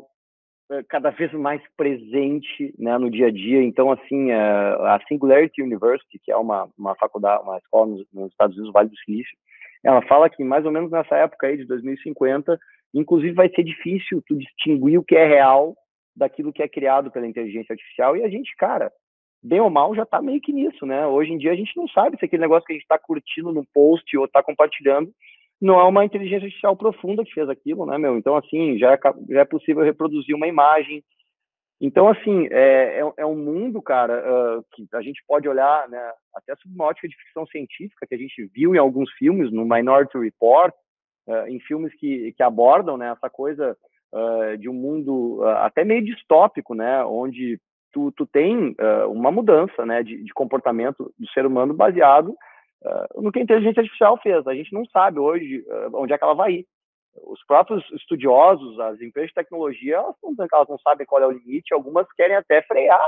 uh, cada vez mais presente, né, no dia a dia. Então, assim, uh, a Singularity University, que é uma, uma faculdade, uma escola nos, nos Estados Unidos, Vale do Silício, ela fala que mais ou menos nessa época aí de dois mil e cinquenta, inclusive vai ser difícil tu distinguir o que é real daquilo que é criado pela inteligência artificial. E a gente, cara, bem ou mal, já tá meio que nisso, né? Hoje em dia a gente não sabe se aquele negócio que a gente tá curtindo no post ou tá compartilhando não é uma inteligência artificial profunda que fez aquilo, né, meu? Então, assim, já é, já é possível reproduzir uma imagem. Então, assim, é, é, é um mundo, cara, uh, que a gente pode olhar, né, até sob uma ótica de ficção científica, que a gente viu em alguns filmes, no Minority Report, uh, em filmes que, que abordam, né, essa coisa uh, de um mundo uh, até meio distópico, né, onde tu, tu tem uh, uma mudança, né, de, de comportamento do ser humano baseado Uh, no que a inteligência artificial fez. A gente não sabe hoje uh, onde é que ela vai ir. Os próprios estudiosos, as empresas de tecnologia, elas não, elas não sabem qual é o limite, algumas querem até frear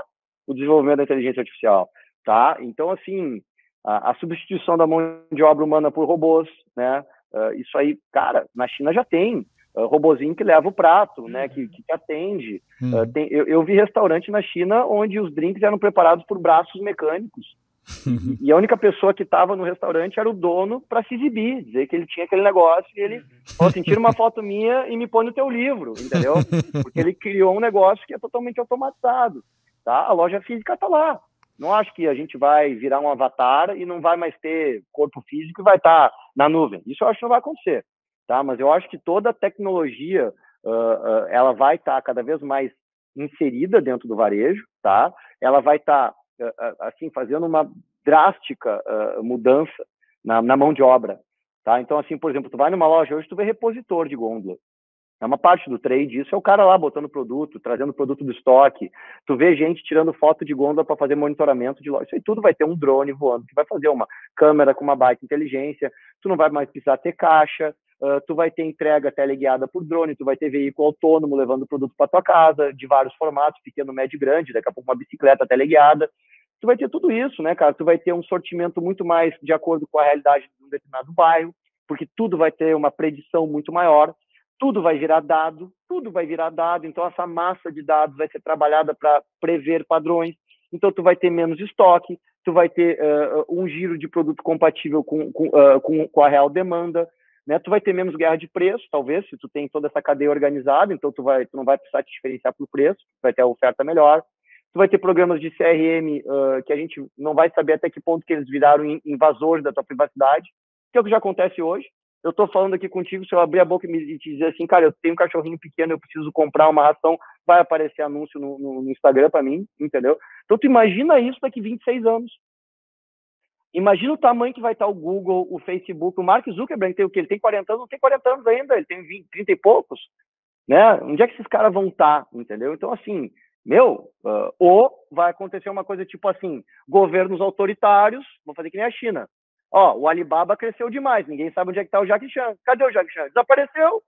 o desenvolvimento da inteligência artificial, tá? Então, assim, a, a substituição da mão de obra humana por robôs, né? Uh, isso aí, cara, na China já tem uh, robozinho que leva o prato, né? Que, que atende. Hum. Uh, tem, eu, eu vi restaurante na China onde os drinks eram preparados por braços mecânicos. E a única pessoa que estava no restaurante era o dono para se exibir, dizer que ele tinha aquele negócio e ele falou assim, tira uma foto minha e me põe no teu livro, entendeu? Porque ele criou um negócio que é totalmente automatizado, tá? A loja física está lá. Não acho que a gente vai virar um avatar e não vai mais ter corpo físico e vai estar tá na nuvem. Isso eu acho que não vai acontecer, tá? Mas eu acho que toda a tecnologia, uh, uh, ela vai estar tá cada vez mais inserida dentro do varejo, tá? Ela vai estar tá assim, fazendo uma drástica uh, mudança na, na mão de obra, tá? Então, assim, por exemplo, tu vai numa loja hoje, tu vê repositor de gôndola. É uma parte do trade, isso é o cara lá botando produto, trazendo produto do estoque. Tu vê gente tirando foto de gôndola para fazer monitoramento de loja. Isso aí tudo vai ter um drone voando, que vai fazer uma câmera com uma baita inteligência. Tu não vai mais precisar ter caixa, uh, tu vai ter entrega teleguiada por drone, tu vai ter veículo autônomo levando o produto para tua casa, de vários formatos, pequeno, médio e grande, daqui a pouco uma bicicleta teleguiada. Tu vai ter tudo isso, né, cara? Tu vai ter um sortimento muito mais de acordo com a realidade de um determinado bairro, porque tudo vai ter uma predição muito maior, tudo vai virar dado, tudo vai virar dado, então essa massa de dados vai ser trabalhada para prever padrões, então tu vai ter menos estoque, tu vai ter uh, um giro de produto compatível com, com, uh, com, com a real demanda, né? Tu vai ter menos guerra de preço, talvez, se tu tem toda essa cadeia organizada, então tu, vai, tu não vai precisar te diferenciar por preço, tu vai ter a oferta melhor. Tu vai ter programas de C R M uh, que a gente não vai saber até que ponto que eles viraram invasores da tua privacidade, que é o que já acontece hoje. Eu estou falando aqui contigo, se eu abrir a boca e te dizer assim, cara, eu tenho um cachorrinho pequeno, eu preciso comprar uma ração, vai aparecer anúncio no, no, no Instagram para mim, entendeu? Então, tu imagina isso daqui vinte e seis anos. Imagina o tamanho que vai estar o Google, o Facebook, o Mark Zuckerberg, tem o quê? Ele tem quarenta anos, não tem quarenta anos ainda, ele tem vinte, trinta e poucos, né? Onde é que esses caras vão estar, entendeu? Então, assim... Meu, uh, ou vai acontecer uma coisa tipo assim, governos autoritários, vão fazer que nem a China. Ó, o Alibaba cresceu demais, ninguém sabe onde é que tá o Jack Chan. Cadê o Jack Chan? Desapareceu.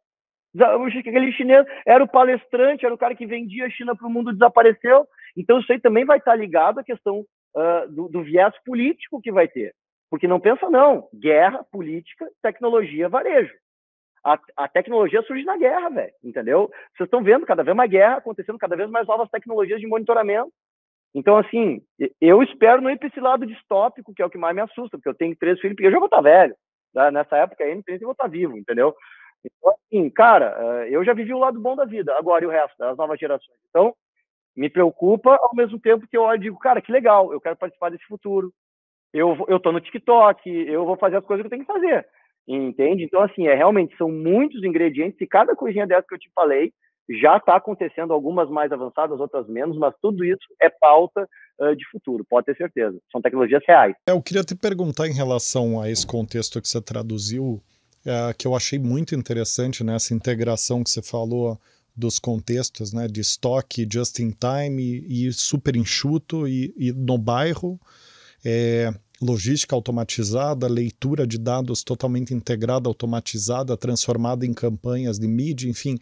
Aquele chinês era o palestrante, era o cara que vendia a China para o mundo, desapareceu. Então isso aí também vai estar ligado à questão uh, do, do viés político que vai ter. Porque não pensa não, guerra, política, tecnologia, varejo. A, a tecnologia surge na guerra, velho, entendeu? Vocês estão vendo cada vez mais guerra acontecendo, cada vez mais novas tecnologias de monitoramento. Então, assim, eu espero não ir para esse lado distópico, que é o que mais me assusta, porque eu tenho três filhos, porque eu já vou estar velho, tá? Nessa época aí, não penso que eu vou estar vivo, entendeu? Então, assim, cara, eu já vivi o lado bom da vida, agora e o resto, das novas gerações. Então, me preocupa ao mesmo tempo que eu olho e digo, cara, que legal, eu quero participar desse futuro, eu, eu tô no TikTok, eu vou fazer as coisas que eu tenho que fazer. Entende? Então, assim, é realmente, são muitos ingredientes e cada coisinha dessa que eu te falei já está acontecendo, algumas mais avançadas, outras menos, mas tudo isso é pauta uh, de futuro, pode ter certeza. São tecnologias reais. Eu queria te perguntar em relação a esse contexto que você traduziu, é, que eu achei muito interessante, né, essa integração que você falou dos contextos, né, de estoque, just in time e, e super enxuto e, e no bairro. É... logística automatizada, leitura de dados totalmente integrada, automatizada, transformada em campanhas de mídia, enfim,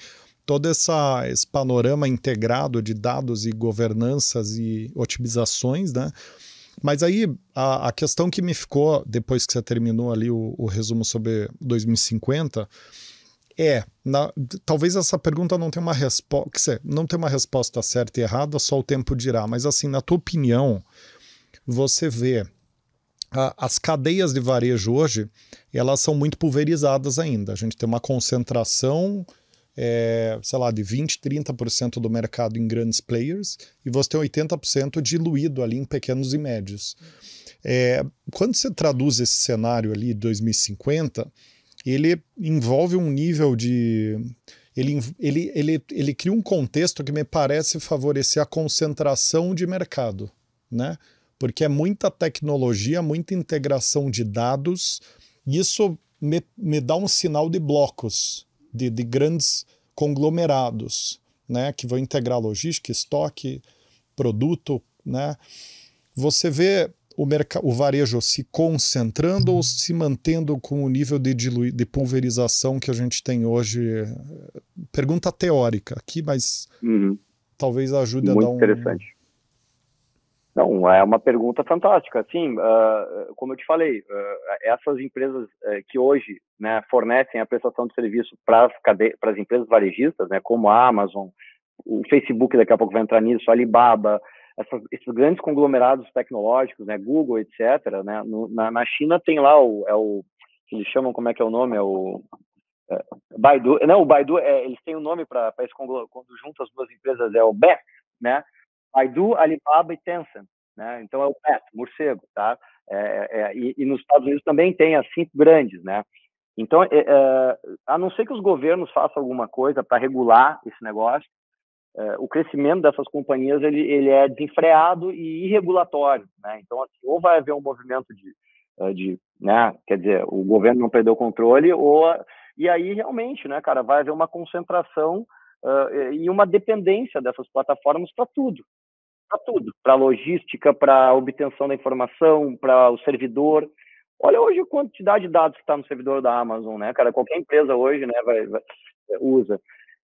todo essa, esse panorama integrado de dados e governanças e otimizações, né? Mas aí a, a questão que me ficou depois que você terminou ali o, o resumo sobre dois mil e cinquenta é, na, talvez essa pergunta não tenha uma resposta, não tenha uma resposta certa e errada, só o tempo dirá, mas assim, na tua opinião, você vê as cadeias de varejo hoje, elas são muito pulverizadas ainda. A gente tem uma concentração, é, sei lá, de vinte, trinta por cento do mercado em grandes players e você tem oitenta por cento diluído ali em pequenos e médios. É, quando você traduz esse cenário ali de dois mil e cinquenta, ele envolve um nível de... Ele, ele, ele, ele cria um contexto que me parece favorecer a concentração de mercado, né? Porque é muita tecnologia, muita integração de dados, e isso me, me dá um sinal de blocos, de, de grandes conglomerados, né, que vão integrar logística, estoque, produto, né? Você vê o, o varejo se concentrando ou se mantendo com o nível de, de pulverização que a gente tem hoje? Pergunta teórica aqui, mas uhum. talvez ajude Muito a dar um... Muito interessante. Não, é uma pergunta fantástica. Assim, uh, como eu te falei, uh, essas empresas uh, que hoje, né, fornecem a prestação de serviço para as empresas varejistas, né, como a Amazon, o Facebook daqui a pouco vai entrar nisso, a Alibaba, essas, esses grandes conglomerados tecnológicos, né, Google, etcétera, né, no, na, na China tem lá o, é o que eles chamam, como é que é o nome, é o é, Baidu. Não, o Baidu, é, eles têm um nome para esse conglomerado, quando juntam as duas empresas, é o B A T, né? Baidu, Alibaba e Tencent, né? Então é o B A T, morcego, tá? É, é, e, e nos Estados Unidos também tem as cinco grandes, né? Então, é, é, a não ser que os governos façam alguma coisa para regular esse negócio, é, o crescimento dessas companhias ele, ele é desenfreado e irregulatório, né? Então, assim, ou vai haver um movimento de, de, né? Quer dizer, o governo não perdeu o controle, ou e aí realmente, né, cara, vai haver uma concentração uh, e uma dependência dessas plataformas para tudo. Para tudo, para logística, para obtenção da informação, para o servidor. Olha hoje a quantidade de dados que está no servidor da Amazon, né, cara? Qualquer empresa hoje, né, vai, vai, usa.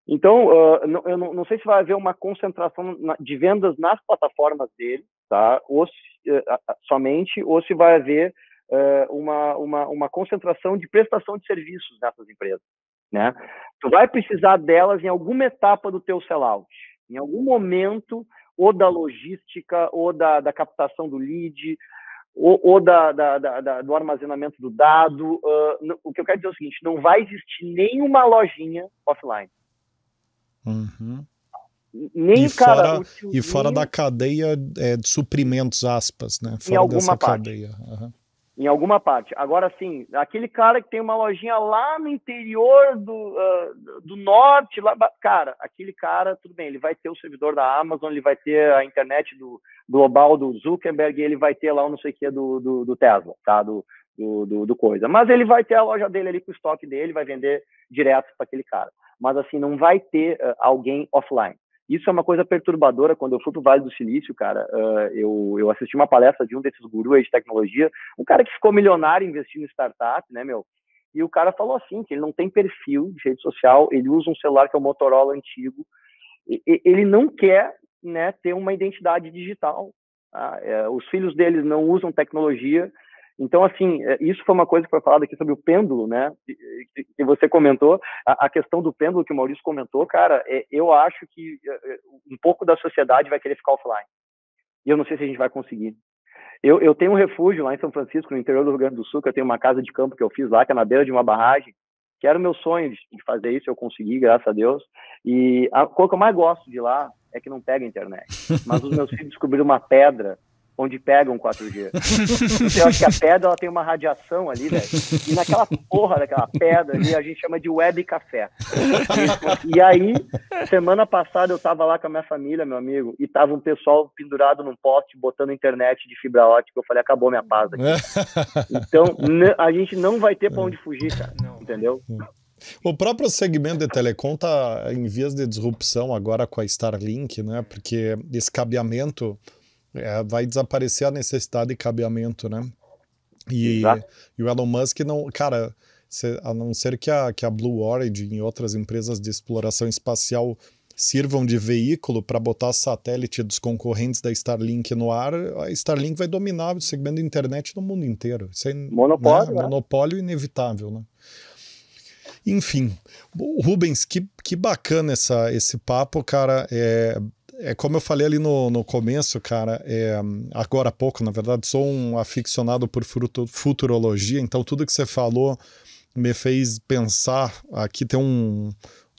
Então, uh, não, eu não, não sei se vai haver uma concentração na, de vendas nas plataformas dele, tá? Ou se, uh, somente, ou se vai haver uh, uma, uma, uma concentração de prestação de serviços nessas empresas, né? Tu vai precisar delas em alguma etapa do teu sellout, em algum momento, ou da logística, ou da, da captação do lead, ou, ou da, da, da, da, do armazenamento do dado. Uh, no, o que eu quero dizer é o seguinte, não vai existir nenhuma lojinha offline. Uhum. Nem, e cara, fora, utilizar... e fora da cadeia é, de suprimentos, aspas, né? Fora em alguma parte. Cadeia. Uhum. Em alguma parte. Agora, sim, aquele cara que tem uma lojinha lá no interior do, uh, do norte, lá, cara, aquele cara, tudo bem, ele vai ter o servidor da Amazon, ele vai ter a internet do global do Zuckerberg, ele vai ter lá o não sei o que do, do, do Tesla, tá? Do, do, do, do coisa. Mas ele vai ter a loja dele ali com o estoque dele, vai vender direto para aquele cara. Mas, assim, não vai ter uh, alguém offline. Isso é uma coisa perturbadora. Quando eu fui pro Vale do Silício, cara, uh, eu, eu assisti uma palestra de um desses gurus aí de tecnologia, um cara que ficou milionário investindo em startup, né, meu? E o cara falou assim, que ele não tem perfil de rede social, ele usa um celular que é um Motorola antigo, e, e, ele não quer, né, ter uma identidade digital. Tá? É, os filhos deles não usam tecnologia. Então, assim, isso foi uma coisa que foi falada aqui sobre o pêndulo, né? Que você comentou, a questão do pêndulo que o Maurício comentou, cara, eu acho que um pouco da sociedade vai querer ficar offline. E eu não sei se a gente vai conseguir. Eu, eu tenho um refúgio lá em São Francisco, no interior do Rio Grande do Sul, que eu tenho uma casa de campo que eu fiz lá, que é na beira de uma barragem, que era o meu sonho de fazer isso, eu consegui, graças a Deus. E a coisa que eu mais gosto de lá é que não pega a internet. Mas os meus filhos descobriram uma pedra onde pegam quatro G. Eu acho que a pedra ela tem uma radiação ali, velho. E naquela porra daquela pedra ali, a gente chama de web café. E aí, semana passada, eu tava lá com a minha família, meu amigo, e tava um pessoal pendurado num poste, botando internet de fibra ótica. Eu falei, acabou minha paz aqui. Então, a gente não vai ter pra onde fugir, cara. Não. Entendeu? O próprio segmento de telecom tá em vias de disrupção agora com a Starlink, né? Porque esse cabeamento... É, vai desaparecer a necessidade de cabeamento, né? E, e o Elon Musk não... Cara, se, a não ser que a, que a Blue Origin e outras empresas de exploração espacial sirvam de veículo para botar satélite dos concorrentes da Starlink no ar, a Starlink vai dominar o segmento de internet no mundo inteiro. Isso é, monopólio, né? Monopólio inevitável, né? Enfim, Rubens, que, que bacana essa, esse papo, cara. É... É como eu falei ali no, no começo, cara, é, agora há pouco, na verdade, sou um aficionado por futurologia, então tudo que você falou me fez pensar, aqui tem um,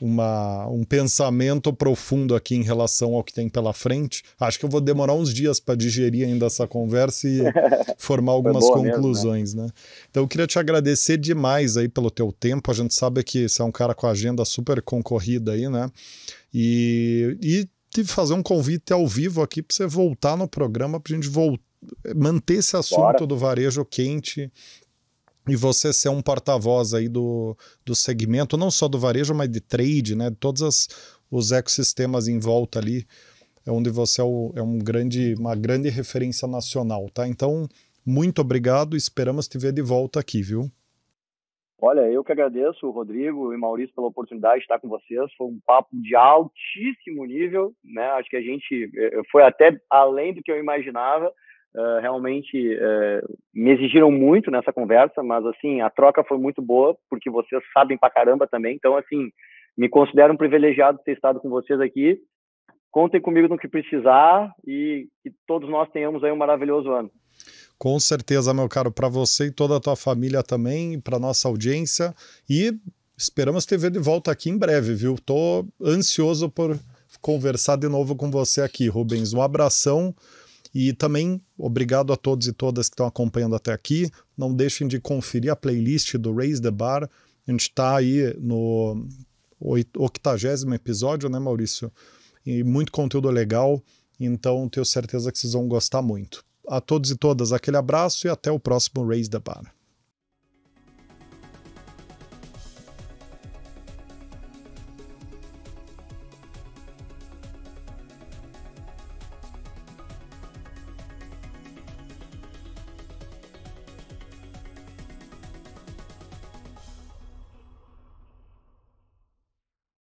uma, um pensamento profundo aqui em relação ao que tem pela frente. Acho que eu vou demorar uns dias para digerir ainda essa conversa e formar algumas conclusões, mesmo, né? né? Então eu queria te agradecer demais aí pelo teu tempo, a gente sabe que você é um cara com a agenda super concorrida aí, né? E... e de fazer um convite ao vivo aqui para você voltar no programa, para a gente voltar, manter esse assunto Bora. do varejo quente e você ser um porta-voz aí do, do segmento, não só do varejo, mas de trade, né? Todos as, os ecossistemas em volta ali, onde você é, o, é um grande, uma grande referência nacional, tá? Então, muito obrigado, esperamos te ver de volta aqui, viu? Olha, eu que agradeço, Rodrigo e Maurício, pela oportunidade de estar com vocês. Foi um papo de altíssimo nível, né? Acho que a gente foi até além do que eu imaginava. Uh, realmente uh, me exigiram muito nessa conversa, mas assim, a troca foi muito boa, porque vocês sabem pra caramba também. Então, assim, me considero um privilegiado de ter estado com vocês aqui. Contem comigo no que precisar e que todos nós tenhamos aí um maravilhoso ano. Com certeza, meu caro, para você e toda a tua família também, para nossa audiência, e esperamos te ver de volta aqui em breve, viu? Tô ansioso por conversar de novo com você aqui, Rubens. Um abração e também obrigado a todos e todas que estão acompanhando até aqui. Não deixem de conferir a playlist do Raise the Bar. A gente está aí no octogésimo episódio, né, Maurício? E muito conteúdo legal, então tenho certeza que vocês vão gostar muito. A todos e todas, aquele abraço e até o próximo Raise the Bar.